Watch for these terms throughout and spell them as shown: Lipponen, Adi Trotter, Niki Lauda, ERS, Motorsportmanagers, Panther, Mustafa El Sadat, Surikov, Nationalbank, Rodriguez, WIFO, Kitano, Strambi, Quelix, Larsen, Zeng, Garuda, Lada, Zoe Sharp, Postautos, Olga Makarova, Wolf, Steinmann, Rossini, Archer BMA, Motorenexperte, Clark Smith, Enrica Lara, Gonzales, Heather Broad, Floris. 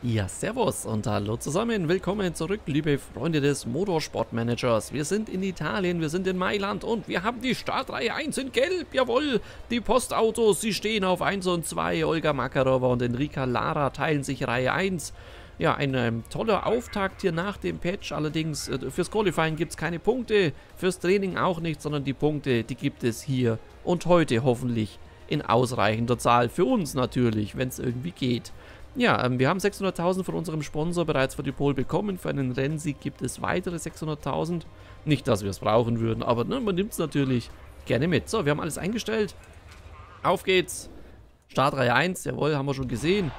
Ja, servus und hallo zusammen, willkommen zurück, liebe Freunde des Motorsportmanagers. Wir sind in Italien, wir sind in Mailand und wir haben die Startreihe 1 in Gelb, jawohl. Die Postautos, sie stehen auf 1 und 2, Olga Makarova und Enrica Lara teilen sich Reihe 1. Ja, ein toller Auftakt hier nach dem Patch, allerdings fürs Qualifying gibt es keine Punkte, fürs Training auch nicht, sondern die Punkte, die gibt es hier und heute hoffentlich in ausreichender Zahl für uns natürlich, wenn es irgendwie geht. Ja, wir haben 600.000 von unserem Sponsor bereits für die Pole bekommen. Für einen Rennsieg gibt es weitere 600.000. Nicht, dass wir es brauchen würden, aber ne, man nimmt es natürlich gerne mit. So, wir haben alles eingestellt. Auf geht's. Startreihe 1, jawohl, haben wir schon gesehen.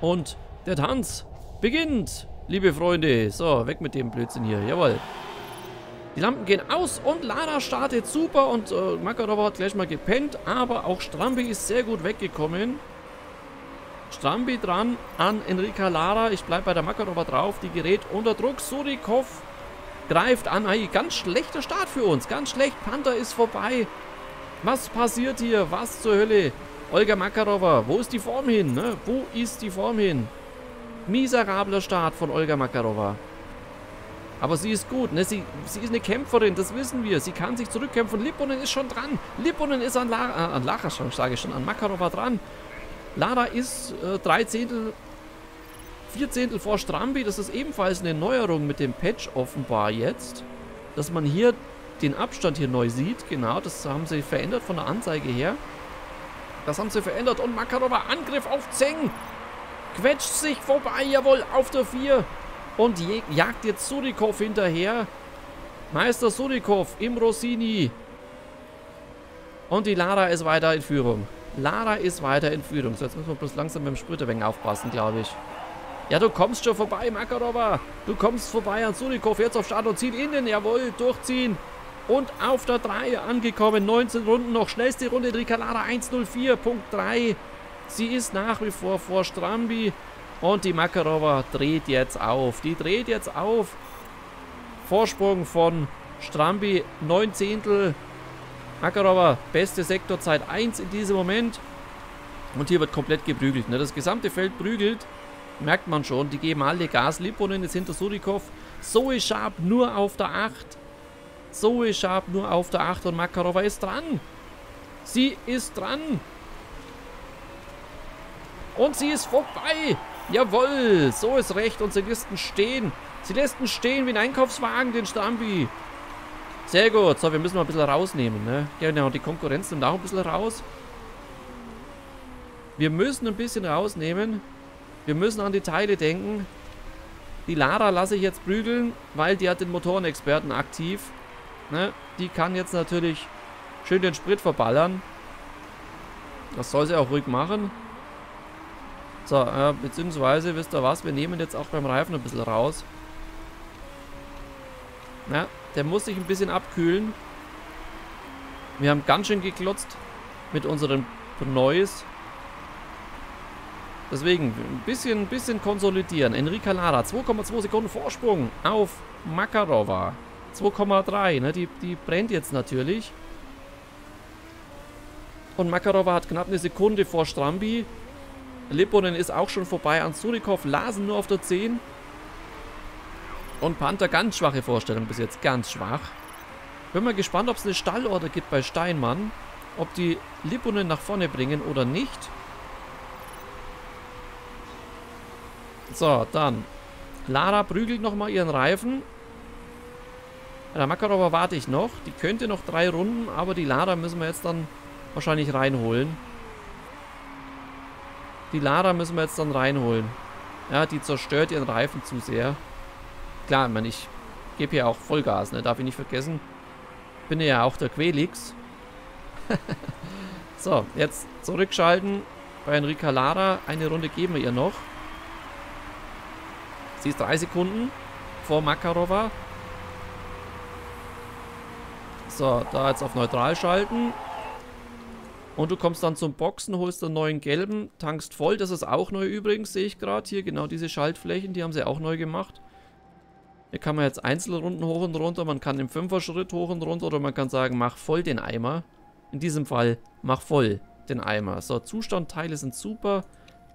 Und der Tanz beginnt, liebe Freunde. So, weg mit dem Blödsinn hier, jawohl. Die Lampen gehen aus und Lara startet super und Makarova hat gleich mal gepennt. Aber auch Strambi ist sehr gut weggekommen. Strambi dran an Enrica Lara. Ich bleibe bei der Makarova drauf. Die gerät unter Druck. Surikov greift an. Hey, ganz schlechter Start für uns. Ganz schlecht. Panther ist vorbei. Was passiert hier? Was zur Hölle? Olga Makarova. Wo ist die Form hin? Ne? Wo ist die Form hin? Miserabler Start von Olga Makarova. Aber sie ist gut, ne? Sie ist eine Kämpferin, das wissen wir. Sie kann sich zurückkämpfen. Lipponen ist schon dran. Lipponen ist an Makarova dran. Lara ist 4 Zehntel vor Strambi. Das ist ebenfalls eine Neuerung mit dem Patch offenbar jetzt. Dass man hier den Abstand hier neu sieht. Genau, das haben sie verändert von der Anzeige her. Das haben sie verändert. Und Makarova, Angriff auf Zeng. Quetscht sich vorbei, jawohl, auf der 4. Und jagt jetzt Surikov hinterher. Meister Surikov im Rossini. Und die Lara ist weiter in Führung. Lara ist weiter in Führung. So, jetzt müssen wir bloß langsam mit dem Sprit ein wenig aufpassen, glaube ich. Ja, du kommst schon vorbei, Makarova. Du kommst vorbei an Surikov. Jetzt auf Start und Ziel innen. Jawohl, durchziehen. Und auf der 3 angekommen. 19 Runden noch. Schnellste Runde, Enrica Lara 1:04.3. Sie ist nach wie vor vor Strambi. Und die Makarova dreht jetzt auf. Die dreht jetzt auf. Vorsprung von Strambi 9 Zehntel. Makarova, beste Sektorzeit 1 in diesem Moment. Und hier wird komplett geprügelt. Ne? Das gesamte Feld prügelt. Merkt man schon. Die geben alle Gas. Lipponen ist hinter Surikov. Zoe Sharp nur auf der 8. Zoe Sharp nur auf der 8. Und Makarova ist dran. Sie ist dran. Und sie ist vorbei. Jawohl. So ist recht. Und sie lässt ihn stehen. Sie lässt ihn stehen wie ein Einkaufswagen, den Strambi. Sehr gut. So, wir müssen mal ein bisschen rausnehmen, ne? Genau, die Konkurrenz nimmt auch ein bisschen raus. Wir müssen ein bisschen rausnehmen. Wir müssen an die Teile denken. Die Lara lasse ich jetzt prügeln, weil die hat den Motorenexperten aktiv. Ne? Die kann jetzt natürlich schön den Sprit verballern. Das soll sie auch ruhig machen. So, beziehungsweise, wisst ihr was? Wir nehmen jetzt auch beim Reifen ein bisschen raus. Ne? Der muss sich ein bisschen abkühlen. Wir haben ganz schön geklotzt mit unseren Pneus. Deswegen ein bisschen konsolidieren. Enrica Lara, 2,2 Sekunden Vorsprung auf Makarova. 2,3, ne? Die brennt jetzt natürlich. Und Makarova hat knapp eine Sekunde vor Strambi. Lipponen ist auch schon vorbei an Surikov. Larsen nur auf der 10. Und Panther, ganz schwache Vorstellung bis jetzt, ganz schwach. Bin mal gespannt, ob es eine Stallorder gibt bei Steinmann. Ob die Lipponen nach vorne bringen oder nicht. So, dann. Lara prügelt nochmal ihren Reifen. Bei der Makarova warte ich noch. Die könnte noch 3 Runden, aber die Lara müssen wir jetzt dann wahrscheinlich reinholen. Ja, die zerstört ihren Reifen zu sehr. Klar, ich meine, ich gebe hier auch Vollgas, ne? Darf ich nicht vergessen. Bin ja auch der Quelix. So, jetzt zurückschalten bei Enrica Lara. Eine Runde geben wir ihr noch. Sie ist 3 Sekunden vor Makarova. So, da jetzt auf neutral schalten. Und du kommst dann zum Boxen, holst den neuen gelben, tankst voll. Das ist auch neu übrigens, sehe ich gerade hier. Genau diese Schaltflächen, die haben sie auch neu gemacht. Hier kann man jetzt Einzelrunden hoch und runter, man kann im 5er-Schritt hoch und runter oder man kann sagen, mach voll den Eimer. In diesem Fall, mach voll den Eimer. So, Zustandteile sind super.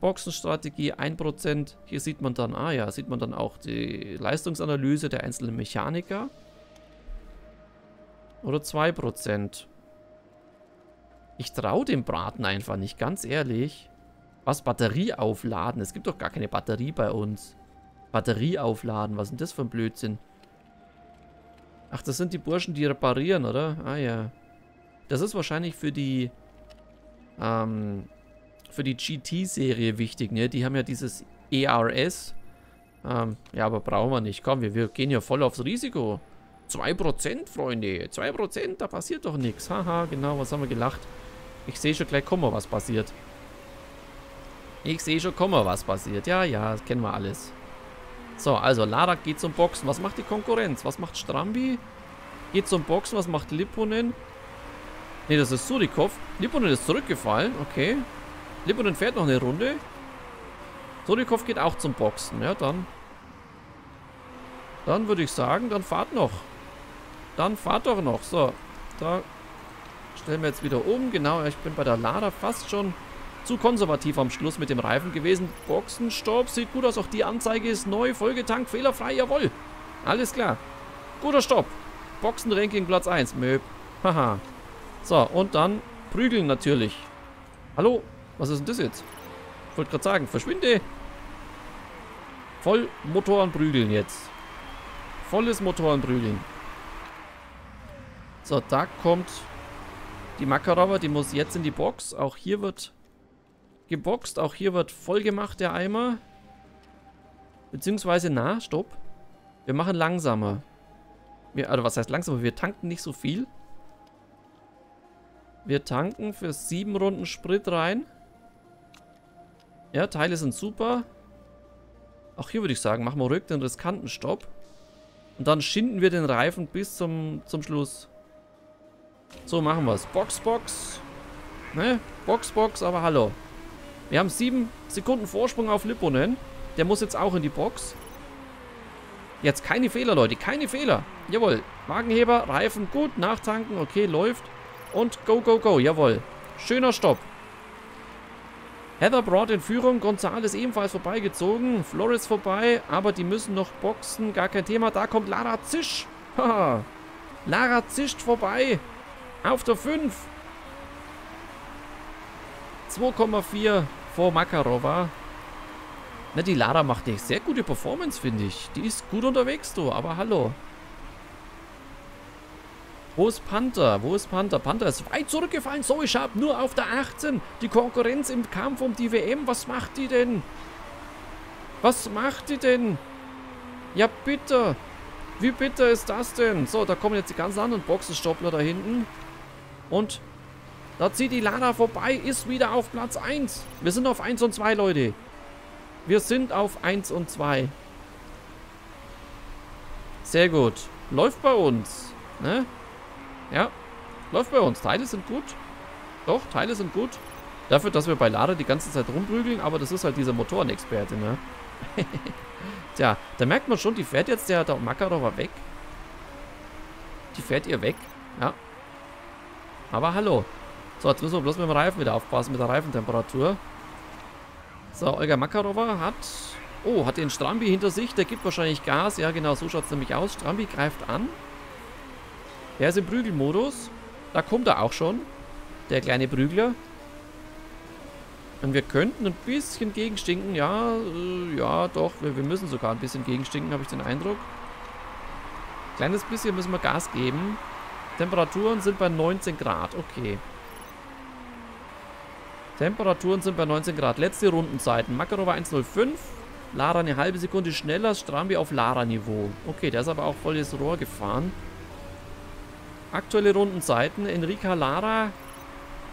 Boxenstrategie 1%. Hier sieht man dann, sieht man dann auch die Leistungsanalyse der einzelnen Mechaniker. Oder 2%. Ich traue dem Braten einfach nicht, ganz ehrlich. Was? Batterie aufladen? Es gibt doch gar keine Batterie bei uns. Batterie aufladen, was ist denn das für ein Blödsinn? Ach, das sind die Burschen, die reparieren, oder? Ah ja. Das ist wahrscheinlich für die GT-Serie wichtig, ne? Die haben ja dieses ERS. Ja, aber brauchen wir nicht. Komm, wir gehen ja voll aufs Risiko. 2%, Freunde. 2%, da passiert doch nichts. Haha, genau, was haben wir gelacht? Ich sehe schon gleich, was passiert. Ich sehe schon, was passiert. Ja, ja, das kennen wir alles. So, also Lara geht zum Boxen. Was macht die Konkurrenz? Was macht Strambi? Geht zum Boxen. Was macht Lipponen? Ne, das ist Surikov. Lipponen ist zurückgefallen. Okay. Lipponen fährt noch eine Runde. Surikov geht auch zum Boxen. Ja, dann. Dann würde ich sagen, dann fahrt noch. Dann fahrt doch noch. So, da stellen wir jetzt wieder um. Genau, ich bin bei der Lara fast schon zu konservativ am Schluss mit dem Reifen gewesen. Boxenstopp, sieht gut aus. Auch die Anzeige ist neu. Vollgetankt, fehlerfrei, jawohl. Alles klar. Guter Stopp. Boxenranking Platz 1. Möb. Haha. So, und dann prügeln natürlich. Hallo, was ist denn das jetzt? Ich wollte gerade sagen, verschwinde. Voll Motoren prügeln jetzt. Volles Motorenbrügeln. So, da kommt die Makarova. Die muss jetzt in die Box. Auch hier wird geboxt. Auch hier wird voll gemacht, der Eimer. Beziehungsweise, na, stopp. Wir machen langsamer. Also was heißt langsamer? Wir tanken nicht so viel. Wir tanken für 7 Runden Sprit rein. Ja, Teile sind super. Auch hier würde ich sagen, machen wir ruhig den riskanten Stopp. Und dann schinden wir den Reifen bis zum Schluss. So machen wir es. Box, Box. Ne? Box, Box, aber hallo. Wir haben 7 Sekunden Vorsprung auf Lipponen. Der muss jetzt auch in die Box. Jetzt keine Fehler, Leute. Keine Fehler. Jawohl. Wagenheber, Reifen, gut. Nachtanken. Okay, läuft. Und go, go, go. Jawohl. Schöner Stopp. Heather Broad in Führung, Gonzales ebenfalls vorbeigezogen, Floris vorbei, aber die müssen noch boxen, gar kein Thema. Da kommt Lara Zisch. Haha. Lara zischt vorbei. Auf der 5. 2,4 vor Makarova. Na, die Lara macht eine sehr gute Performance, finde ich. Die ist gut unterwegs, du, aber hallo. Wo ist Panther? Wo ist Panther? Panther ist weit zurückgefallen. Zoe Sharp nur auf der 18. Die Konkurrenz im Kampf um die WM. Was macht die denn? Was macht die denn? Ja, bitte. Wie bitter ist das denn? So, da kommen jetzt die ganzen anderen Boxenstoppler da hinten. Und da zieht die Lada vorbei. Ist wieder auf Platz 1. Wir sind auf 1 und 2, Leute. Wir sind auf 1 und 2. Sehr gut. Läuft bei uns. Ne? Ja, läuft bei uns. Teile sind gut. Doch, Teile sind gut. Dafür, dass wir bei Lada die ganze Zeit rumprügeln, aber das ist halt dieser Motorenexperte, ne? Tja, da merkt man schon, die fährt jetzt der Makarova weg. Die fährt ihr weg, ja. Aber hallo. So, jetzt müssen wir bloß mit dem Reifen wieder aufpassen, mit der Reifentemperatur. So, Olga Makarova hat... Oh, hat den Strambi hinter sich, der gibt wahrscheinlich Gas. Ja, genau, so schaut es nämlich aus. Strambi greift an. Er ist im Prügelmodus. Da kommt er auch schon. Der kleine Prügler. Und wir könnten ein bisschen gegenstinken. Ja, ja, doch. Wir müssen sogar ein bisschen gegenstinken, habe ich den Eindruck. Kleines bisschen müssen wir Gas geben. Temperaturen sind bei 19 Grad. Okay. Temperaturen sind bei 19 Grad. Letzte Rundenzeiten. Makarova 1,05. Lara eine halbe Sekunde schneller. Strambi auf Lara-Niveau. Okay, der ist aber auch volles Rohr gefahren. Aktuelle Rundenzeiten, Enrica Lara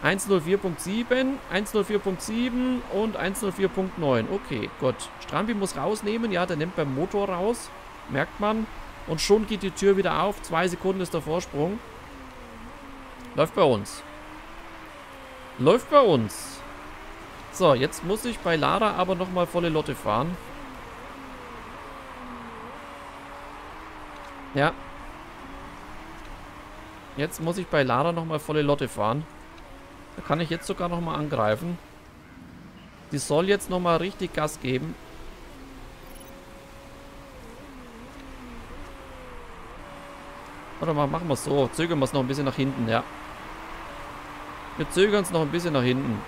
104.7, 104.7 und 104.9. Okay, gut. Strambi muss rausnehmen. Ja, der nimmt beim Motor raus. Merkt man. Und schon geht die Tür wieder auf. 2 Sekunden ist der Vorsprung. Läuft bei uns. Läuft bei uns. So, jetzt muss ich bei Lara aber nochmal volle Lotte fahren. Ja. Jetzt muss ich bei Lara nochmal volle Lotte fahren. Da kann ich jetzt sogar nochmal angreifen. Die soll jetzt nochmal richtig Gas geben. Warte mal, machen wir es so. Zögern wir es noch ein bisschen nach hinten, ja. Wir zögern es noch ein bisschen nach hinten.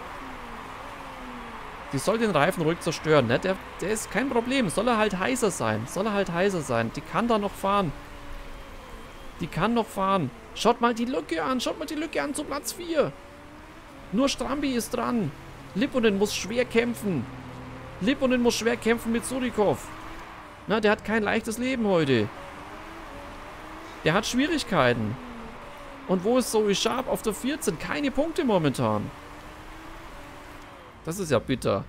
Die soll den Reifen ruhig zerstören, ne? Der ist kein Problem. Soll er halt heißer sein. Soll er halt heißer sein. Die kann da noch fahren. Die kann noch fahren. Schaut mal die Lücke an. Schaut mal die Lücke an zu Platz 4. Nur Strambi ist dran. Lipponen muss schwer kämpfen. Lipponen muss schwer kämpfen mit Surikov. Na, der hat kein leichtes Leben heute. Der hat Schwierigkeiten. Und wo ist Zoe Sharp auf der 14? Keine Punkte momentan. Das ist ja bitter.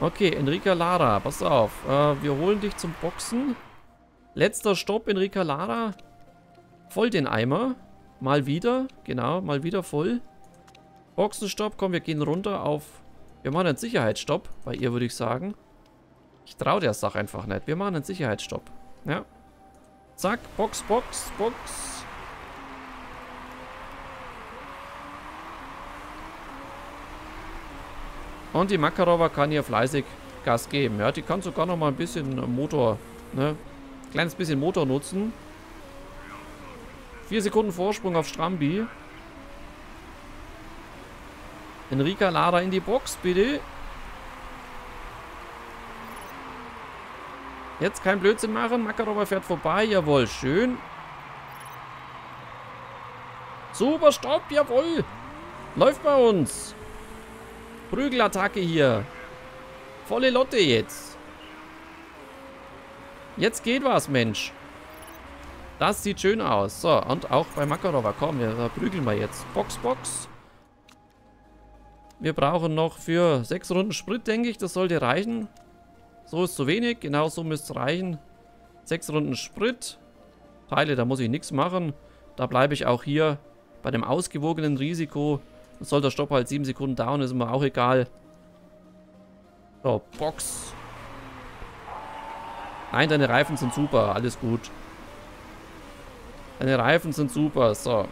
Okay, Enrica Lara, pass auf. Wir holen dich zum Boxen. Letzter Stopp, Enrica Lara. Voll den Eimer. Mal wieder, genau, mal wieder voll. Boxenstopp, komm, wir gehen runter auf... Wir machen einen Sicherheitsstopp, bei ihr würde ich sagen. Ich traue der Sache einfach nicht. Wir machen einen Sicherheitsstopp. Ja. Zack, Box, Box, Box. Und die Makarova kann hier fleißig Gas geben. Ja, die kann sogar noch mal ein bisschen Motor, ne? Kleines bisschen Motor nutzen. 4 Sekunden Vorsprung auf Strambi. Enrica Lara in die Box, bitte. Jetzt kein Blödsinn machen. Makarova fährt vorbei. Jawohl, schön. Super, Stopp. Jawohl. Läuft bei uns. Prügelattacke hier. Volle Lotte jetzt. Jetzt geht was, Mensch. Das sieht schön aus. So, und auch bei Makarova. Komm, da prügeln wir jetzt. Box, Box. Wir brauchen noch für 6 Runden Sprit, denke ich. Das sollte reichen. So ist zu wenig. Genau so müsste es reichen. 6 Runden Sprit. Teile, da muss ich nichts machen. Da bleibe ich auch hier bei dem ausgewogenen Risiko. Und soll der Stopp halt 7 Sekunden down, ist mir auch egal. So, Box. Nein, deine Reifen sind super. Alles gut. Deine Reifen sind super. So.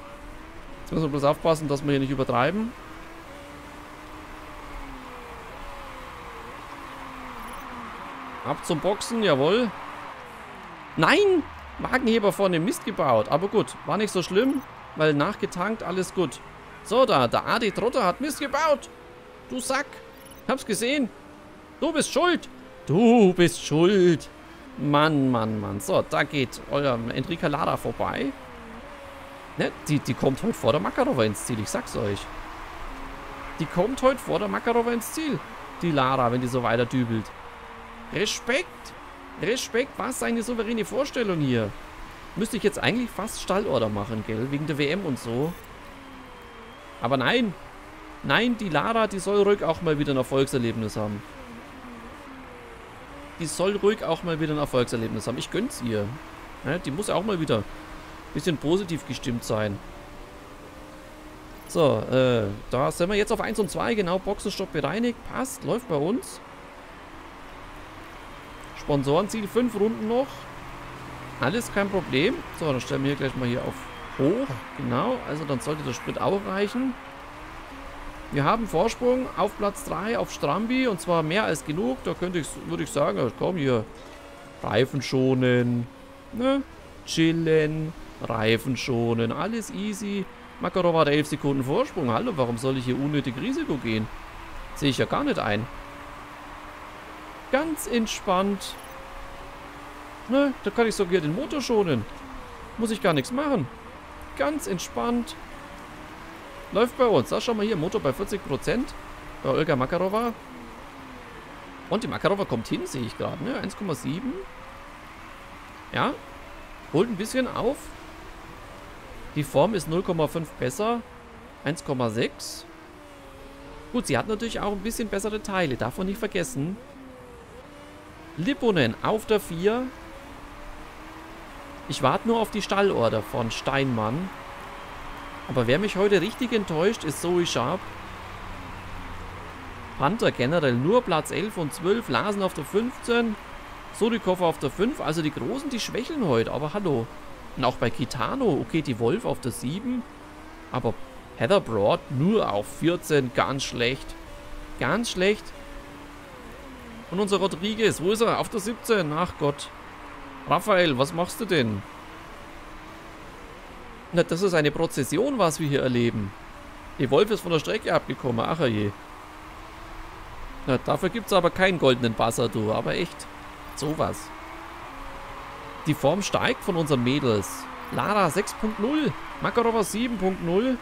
Jetzt müssen wir bloß aufpassen, dass wir hier nicht übertreiben. Ab zum Boxen, jawohl. Nein! Magenheber vorne, Mist gebaut. Aber gut, war nicht so schlimm, weil nachgetankt, alles gut. So, der Adi Trotter hat Mist gebaut. Du Sack. Ich hab's gesehen. Du bist schuld. Du bist schuld. Mann, Mann, Mann. So, da geht euer Enrica Lara vorbei. Ne? Die kommt heute vor der Makarova ins Ziel, ich sag's euch. Die kommt heute vor der Makarova ins Ziel. Die Lara, wenn die so weiter dübelt. Respekt! Respekt, was eine souveräne Vorstellung hier. Müsste ich jetzt eigentlich fast Stallorder machen, gell? Wegen der WM und so. Aber nein. Nein, die Lara, die soll ruhig auch mal wieder ein Erfolgserlebnis haben. Die soll ruhig auch mal wieder ein Erfolgserlebnis haben. Ich gönn's ihr. Ja, die muss auch mal wieder ein bisschen positiv gestimmt sein. So, da sind wir jetzt auf 1 und 2. Genau, Boxenstopp bereinigt. Passt, läuft bei uns. Sponsorenziel, 5 Runden noch. Alles kein Problem. So, dann stellen wir hier gleich mal hier auf hoch. Genau, also dann sollte der Sprit auch reichen. Wir haben Vorsprung auf Platz 3 auf Strambi und zwar mehr als genug. Da könnte ich, würde ich sagen, komm hier, Reifen schonen, ne? Chillen, Reifen schonen, alles easy. Makarova hat 11 Sekunden Vorsprung. Hallo, warum soll ich hier unnötig Risiko gehen? Sehe ich ja gar nicht ein. Ganz entspannt. Ne, da kann ich sogar den Motor schonen. Muss ich gar nichts machen. Ganz entspannt. Läuft bei uns. Da schau mal hier, Motor bei 40%. Bei Olga Makarova. Und die Makarova kommt hin, sehe ich gerade. Ne? 1,7. Ja. Holt ein bisschen auf. Die Form ist 0,5 besser. 1,6. Gut, sie hat natürlich auch ein bisschen bessere Teile. Darf man nicht vergessen. Lipponen auf der 4. Ich warte nur auf die Stallorder von Steinmann. Aber wer mich heute richtig enttäuscht, ist Zoe Sharp. Panther generell nur Platz 11 und 12. Larsen auf der 15. Surikov auf der 5. Also die Großen, die schwächeln heute. Aber hallo. Und auch bei Kitano. Okay, die Wolf auf der 7. Aber Heather Broad nur auf 14. Ganz schlecht. ganz schlecht. Und unser Rodriguez, wo ist er? Auf der 17. Ach Gott. Raphael, was machst du denn? Na, das ist eine Prozession, was wir hier erleben. Der Wolf ist von der Strecke abgekommen. Ach je. Na, dafür gibt es aber keinen goldenen Buzzer, du. Aber echt. Sowas. Die Form steigt von unseren Mädels. Lara 6.0. Makarova 7.0.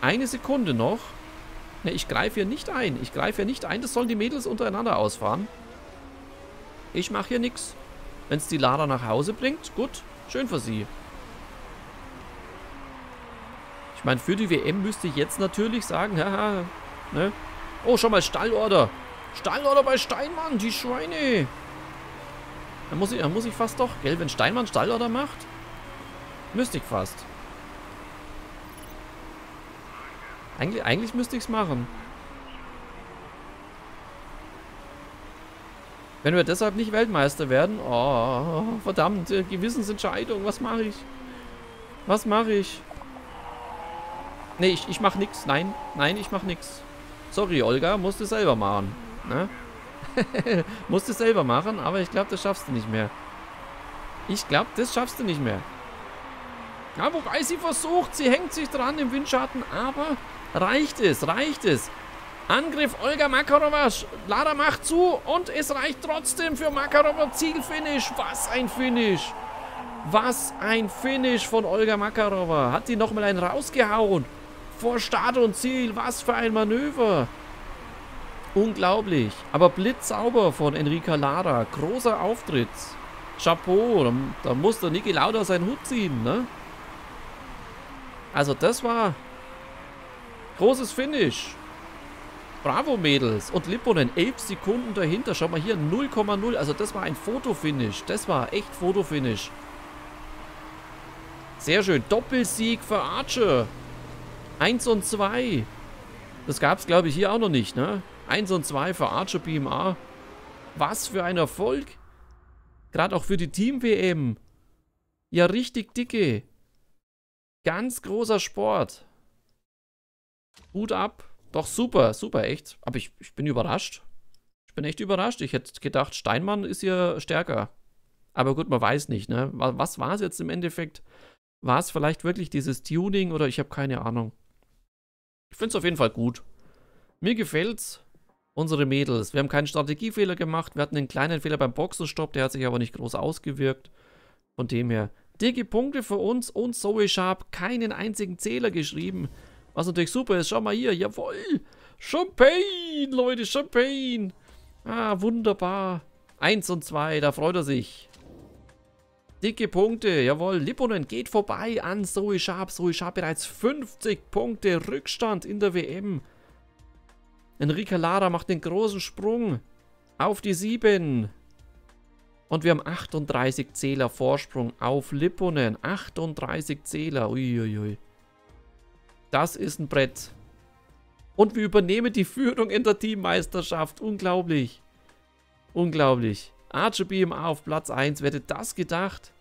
Eine Sekunde noch. Ne, ich greife hier nicht ein. Ich greife hier nicht ein. Das sollen die Mädels untereinander ausfahren. Ich mache hier nichts. Wenn es die Lara nach Hause bringt, gut. Schön für sie. Ich meine, für die WM müsste ich jetzt natürlich sagen, haha, ne? Oh, schon mal Stallorder. Stallorder bei Steinmann, die Schweine. Da muss ich fast doch, gell? Wenn Steinmann Stallorder macht, müsste ich fast. Eigentlich müsste ich es machen. Wenn wir deshalb nicht Weltmeister werden, oh, verdammt, Gewissensentscheidung, was mache ich? Was mache ich? Nee, ich mache nichts, nein, ich mache nichts. Sorry, Olga, musst du selber machen, ne? Musst du selber machen, aber ich glaube, das schaffst du nicht mehr. Ja, wobei sie versucht, sie hängt sich dran im Windschatten, aber reicht es. Angriff Olga Makarova, Lara macht zu und es reicht trotzdem für Makarova, Zielfinish, was ein Finish von Olga Makarova, hat die nochmal einen rausgehauen, vor Start und Ziel, was für ein Manöver, unglaublich, aber blitzsauber von Enrica Lara, großer Auftritt, Chapeau, da muss der Niki Lauda seinen Hut ziehen, ne? Also das war großes Finish. Bravo, Mädels. Und Lipponen, 11 Sekunden dahinter. Schau mal hier, 0,0. Also das war ein Fotofinish. Das war echt Fotofinish. Sehr schön. Doppelsieg für Archer. 1 und 2. Das gab es, glaube ich, hier auch noch nicht, ne? 1 und 2 für Archer BMA. Was für ein Erfolg. Gerade auch für die Team-WM. Ja, richtig dicke. Ganz großer Sport. Hut ab. Doch super, super, echt. Aber ich bin überrascht. Ich bin echt überrascht. Ich hätte gedacht, Steinmann ist hier stärker. Aber gut, man weiß nicht, ne? Was war es jetzt im Endeffekt? War es vielleicht wirklich dieses Tuning oder ich habe keine Ahnung. Ich finde es auf jeden Fall gut. Mir gefällt's. Unsere Mädels. Wir haben keinen Strategiefehler gemacht. Wir hatten einen kleinen Fehler beim Boxenstopp. Der hat sich aber nicht groß ausgewirkt. Von dem her, dicke Punkte für uns und Zoe Sharp. Keinen einzigen Zähler geschrieben. Was natürlich super ist. Schau mal hier. Jawohl. Champagne, Leute. Champagne. Ah, wunderbar. 1 und 2. Da freut er sich. Dicke Punkte. Jawohl. Lipponen geht vorbei an Zoe Sharp. Zoe Sharp bereits 50 Punkte Rückstand in der WM. Enrica Lara macht den großen Sprung auf die 7. Und wir haben 38 Zähler Vorsprung auf Lipponen. 38 Zähler. Uiuiui. Das ist ein Brett. Und wir übernehmen die Führung in der Teammeisterschaft. Unglaublich. Unglaublich. Archer BMA auf Platz 1. Wer hätte das gedacht?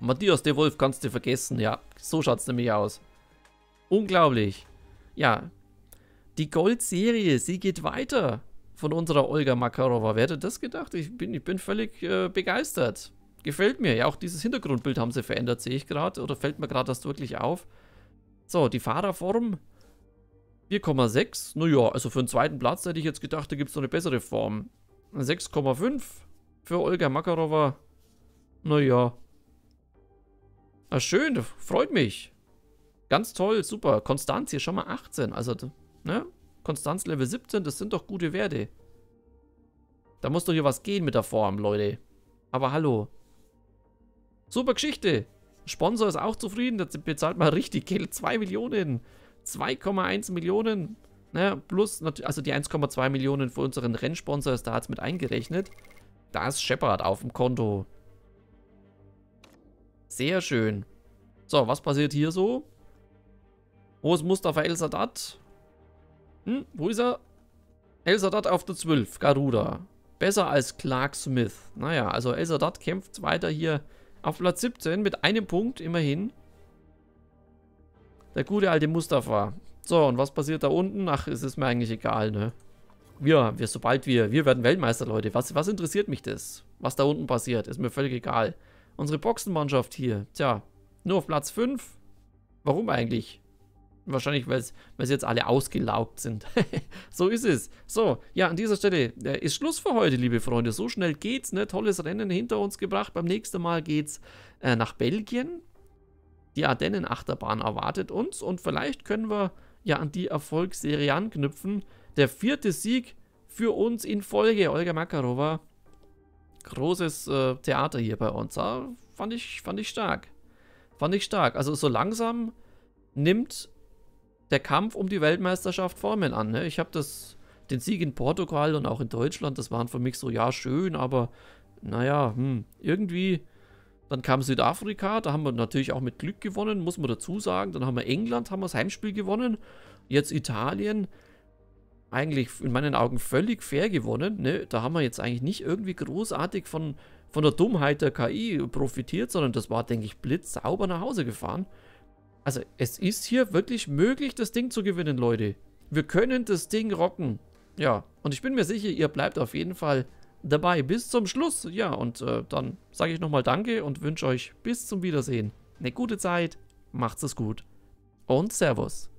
Matthias, der Wolf kannst du vergessen. Ja, so schaut es nämlich aus. Unglaublich. Ja, die Goldserie, sie geht weiter von unserer Olga Makarova. Wer hätte das gedacht? Ich bin völlig begeistert. Gefällt mir. Ja, auch dieses Hintergrundbild haben sie verändert, sehe ich gerade. Oder fällt mir gerade das wirklich auf? So, die Fahrerform 4,6. Naja, also für den zweiten Platz hätte ich jetzt gedacht, da gibt es noch eine bessere Form. 6,5 für Olga Makarova. Naja. Ah, schön, freut mich. Ganz toll, super. Konstanz hier, schon mal 18. Also, ne? Konstanz Level 17, das sind doch gute Werte. Da muss doch hier was gehen mit der Form, Leute. Aber hallo. Super Geschichte. Sponsor ist auch zufrieden, der bezahlt mal richtig Geld. 2 Millionen, 2,1 Millionen, naja, plus, also die 1,2 Millionen für unseren Rennsponsor ist da jetzt mit eingerechnet. Das scheppert auf dem Konto. Sehr schön. So, was passiert hier so? Wo ist Mustafa El Sadat? Hm, wo ist er? El Sadat auf der 12, Garuda. Besser als Clark Smith. Naja, also El Sadat kämpft weiter hier auf Platz 17 mit einem Punkt immerhin. Der gute alte Mustafa. So, und was passiert da unten? Ach, es ist mir eigentlich egal, ne? Wir werden Weltmeister, Leute. Was interessiert mich das? Was da unten passiert, ist mir völlig egal. Unsere Boxenmannschaft hier, tja, nur auf Platz 5. Warum eigentlich? Wahrscheinlich, weil sie jetzt alle ausgelaugt sind. So ist es. So, ja, an dieser Stelle ist Schluss für heute, liebe Freunde. So schnell geht's, ne? Tolles Rennen hinter uns gebracht. Beim nächsten Mal geht's nach Belgien. Die Ardennen-Achterbahn erwartet uns. Und vielleicht können wir ja an die Erfolgsserie anknüpfen. Der 4. Sieg für uns in Folge, Olga Makarova. Großes Theater hier bei uns. Ja, fand ich stark. Fand ich stark. Also so langsam nimmt der Kampf um die Weltmeisterschaft Formen an. Ne? Ich habe den Sieg in Portugal und auch in Deutschland, das waren für mich so, ja, schön, aber naja, irgendwie. Dann kam Südafrika, da haben wir natürlich auch mit Glück gewonnen, muss man dazu sagen. Dann haben wir England, haben wir das Heimspiel gewonnen. Jetzt Italien, eigentlich in meinen Augen völlig fair gewonnen. Ne? Da haben wir jetzt eigentlich nicht irgendwie großartig von der Dummheit der KI profitiert, sondern das war, denke ich, blitzsauber nach Hause gefahren. Also es ist hier wirklich möglich, das Ding zu gewinnen, Leute. Wir können das Ding rocken. Ja, und ich bin mir sicher, ihr bleibt auf jeden Fall dabei bis zum Schluss. Ja, und dann sage ich nochmal Danke und wünsche euch bis zum Wiedersehen. Eine gute Zeit, macht's es gut und Servus.